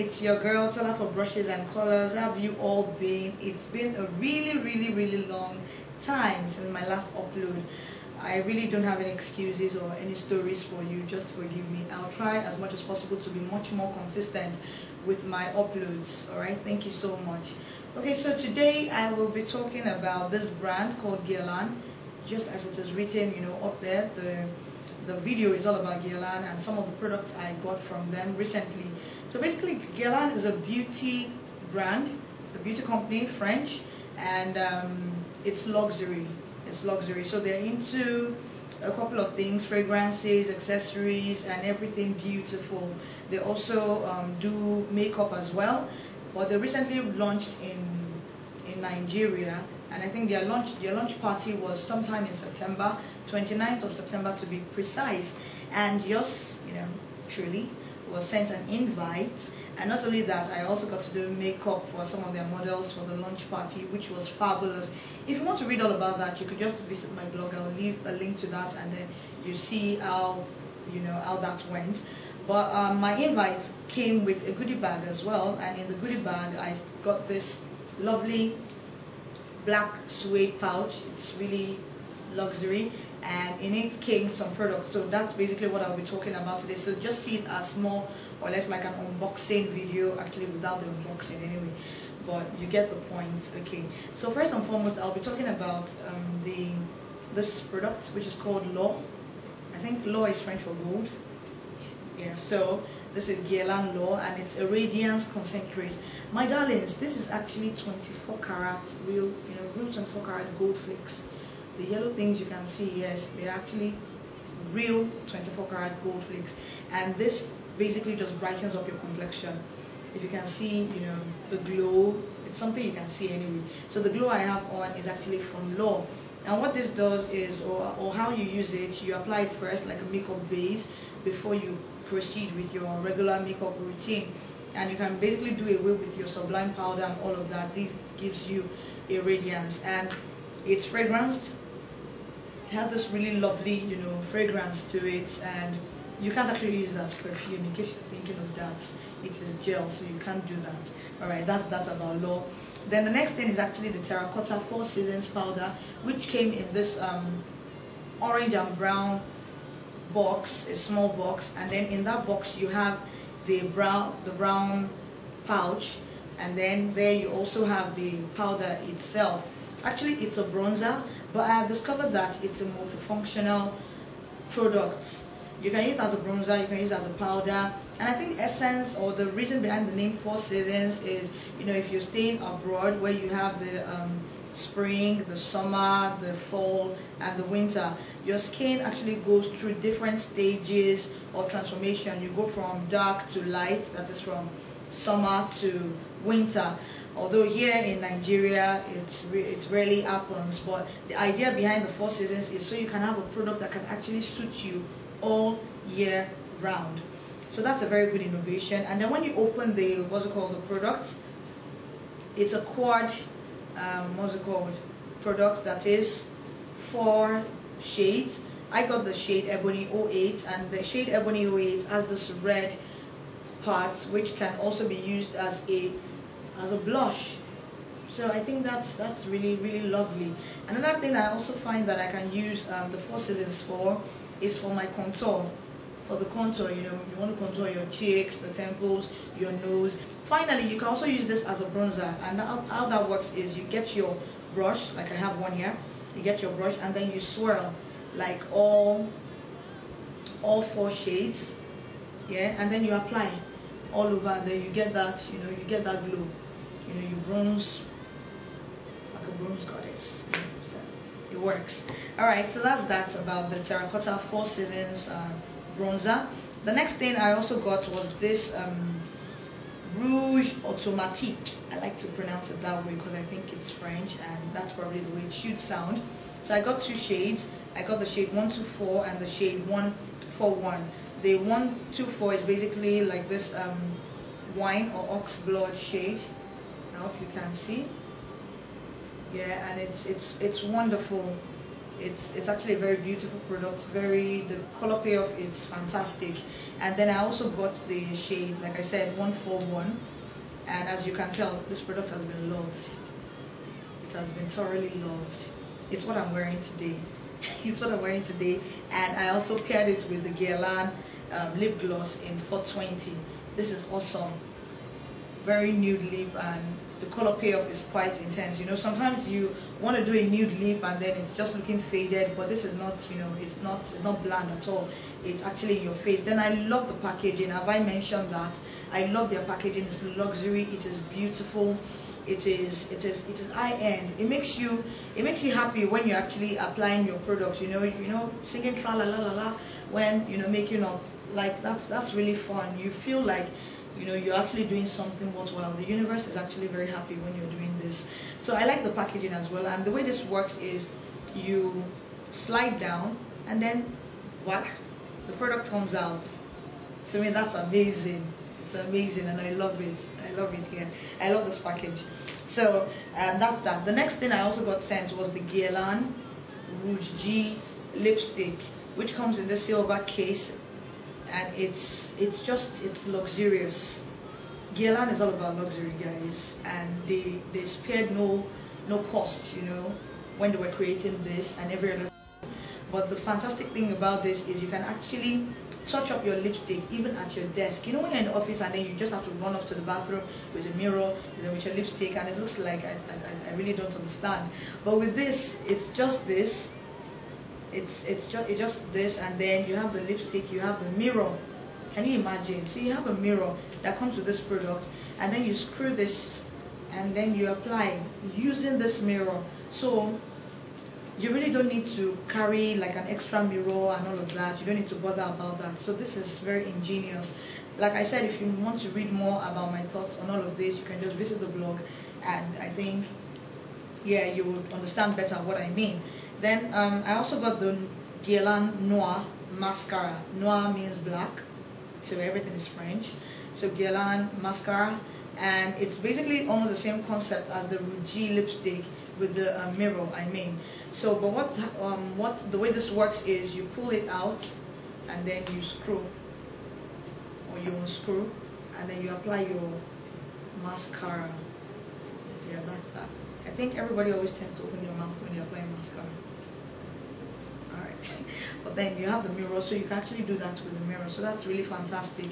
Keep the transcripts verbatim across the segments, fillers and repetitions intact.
it's your girl, Tola for Brushes and Colors. How have you all been? It's been a really, really, really long time since my last upload. I really don't have any excuses or any stories for you, just forgive me. I'll try as much as possible to be much more consistent with my uploads, alright? Thank you so much. Okay, so today I will be talking about this brand called Guerlain, just as it is written, you know, up there. The The video is all about Guerlain and some of the products I got from them recently. So basically, Guerlain is a beauty brand, a beauty company, French, and um, it's luxury. It's luxury. So they're into a couple of things, fragrances, accessories, and everything beautiful. They also um, do makeup as well, but they recently launched in, in Nigeria. And I think their launch, their launch party was sometime in September, twenty-ninth of September to be precise. And yours, you know, truly, was sent an invite. And not only that, I also got to do makeup for some of their models for the launch party, which was fabulous. If you want to read all about that, you could just visit my blog. I'll leave a link to that, and then you see how, you know, how that went. But um, my invite came with a goodie bag as well. And in the goodie bag, I got this lovely black suede pouch. It's really luxury, and in it came some products. So that's basically what I'll be talking about today. So just see it as more or less like an unboxing video, actually without the unboxing anyway, but you get the point. Okay, so first and foremost, I'll be talking about um, the this product, which is called L'Or. I think L'Or is French for gold. Yeah, so this is Guerlain L'Or, and it's a radiance concentrate. My darlings, this is actually twenty-four karat real, you know, real twenty-four karat gold flakes. The yellow things you can see, yes, they're actually real twenty-four karat gold flakes. And this basically just brightens up your complexion. If you can see, you know, the glow, it's something you can see anyway. So the glow I have on is actually from L'Or. And what this does is, or, or how you use it, you apply it first like a makeup base before you proceed with your regular makeup routine. And you can basically do away with your sublime powder and all of that. This gives you a radiance, and it's fragranced. It has this really lovely, you know, fragrance to it, and you can't actually use that perfume in case you're thinking of that. It is gel, so you can't do that. All right, that's that about L'Or. Then the next thing is actually the Terracotta Four Seasons powder, which came in this um, orange and brown box, a small box, and then in that box you have the brown the brown pouch, and then there you also have the powder itself. Actually, it's a bronzer, but I have discovered that it's a multifunctional product. You can use it as a bronzer, you can use it as a powder, and I think essence, or the reason behind the name Four Seasons, is, you know, if you're staying abroad where you have the um, spring, the summer, the fall, and the winter, your skin actually goes through different stages of transformation. You go from dark to light, that is from summer to winter. Although here in Nigeria it's re it rarely happens, but the idea behind the Four Seasons is so you can have a product that can actually suit you all year round. So that's a very good innovation. And then when you open the, what's it called, the product, it's a quad Um, what's it called, product that is four shades. I got the shade Ebony oh eight, and the shade Ebony oh eight has this red part which can also be used as a as a blush. So I think that's that's really, really lovely. Another thing I also find that I can use um, the Four Seasons for is for my contour. For the contour, you know, you want to contour your cheeks, the temples, your nose. Finally, you can also use this as a bronzer, and how, how that works is you get your brush, like I have one here. You get your brush, and then you swirl like all all four shades, yeah, and then you apply all over, and then you get that, you know, you get that glow. You know, you bronze like a bronze goddess. So it works. All right, so that's that about the Terracotta Four Seasons Uh, bronzer. The next thing I also got was this um, Rouge Automatique. I like to pronounce it that way because I think it's French, and that's probably the way it should sound. So I got two shades. I got the shade one two four and the shade one four one. The one two four is basically like this um, wine or ox blood shade. I hope you can see. Yeah, and it's it's it's wonderful. it's it's actually a very beautiful product. Very the color payoff is fantastic. And then I also got the shade, like I said, one four one, and as you can tell, this product has been loved. It has been thoroughly loved. It's what I'm wearing today. It's what I'm wearing today. And I also paired it with the Guerlain um, lip gloss in four twenty. This is awesome. Very nude lip, and the color payoff is quite intense. You know, sometimes you want to do a nude lip and then it's just looking faded, but this is not, you know, it's not it's not bland at all. It's actually in your face. Then I love the packaging. Have I mentioned that? I love their packaging. It's luxury. It is beautiful. It is it is it is high end. It makes you it makes you happy when you're actually applying your product. You know, you know, singing tra la la la la when you know making up, like that's that's really fun. You feel like, you know, you're actually doing something worthwhile. The universe is actually very happy when you're doing this. So I like the packaging as well. And the way this works is you slide down and then voila, the product comes out. To me, that's amazing. It's amazing, and I love it. I love it here. Yeah. I love this package. So um, that's that. The next thing I also got sent was the Guerlain Rouge G lipstick, which comes in the silver case. And it's it's just it's luxurious. Guerlain is all about luxury, guys, and they they spared no no cost, you know, when they were creating this and every other. But the fantastic thing about this is you can actually touch up your lipstick even at your desk. You know, when you're in the office and then you just have to run off to the bathroom with a mirror, you know, with your lipstick, and it looks like I, I I really don't understand. But with this, it's just this. It's it's just it's just this, and then you have the lipstick, you have the mirror. Can you imagine? So you have a mirror that comes with this product, and then you screw this, and then you apply using this mirror. So you really don't need to carry like an extra mirror and all of that. You don't need to bother about that. So this is very ingenious. Like I said, if you want to read more about my thoughts on all of this, you can just visit the blog, and I think, yeah, you would understand better what I mean. Then um, I also got the Guerlain Noir mascara. Noir means black, so everything is French. So Guerlain mascara, and it's basically almost the same concept as the Rouge G lipstick with the uh, mirror. I mean, so but what um, what the way this works is you pull it out, and then you screw, or you unscrew, and then you apply your mascara. Yeah, that's that. I think everybody always tends to open their mouth when they're applying mascara. Alright. But then you have the mirror, so you can actually do that with the mirror. So that's really fantastic.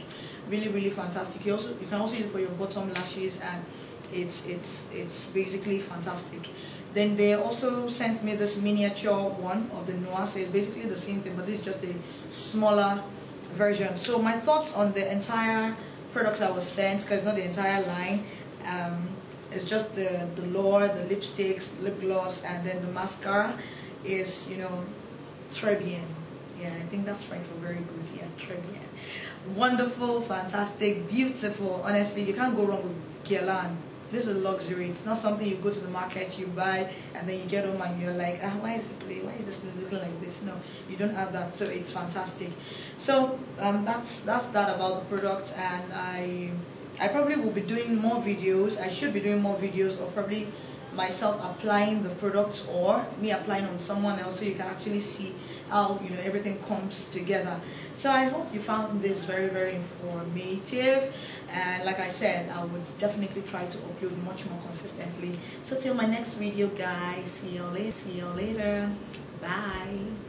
Really, really fantastic. You also you can also use it for your bottom lashes, and it's it's it's basically fantastic. Then they also sent me this miniature one of the Noir. So it's basically the same thing, but this is just a smaller version. So my thoughts on the entire products I was sent, because it's not the entire line. Um It's just the, the L'Or, the lipsticks, lip gloss, and then the mascara is, you know, très bien. Yeah, I think that's French for very good. Yeah, très bien. Wonderful, fantastic, beautiful. Honestly, you can't go wrong with Guerlain. This is luxury. It's not something you go to the market, you buy, and then you get home and you're like, ah, why is it, why is this looking like this? No, you don't have that. So it's fantastic. So um, that's that's that about the product, and I. I probably will be doing more videos. I should be doing more videos, or probably myself applying the products, or me applying on someone else, so you can actually see how, you know, everything comes together. So I hope you found this very, very informative. And like I said, I would definitely try to upload much more consistently. So till my next video, guys. See you later. See you later. Bye.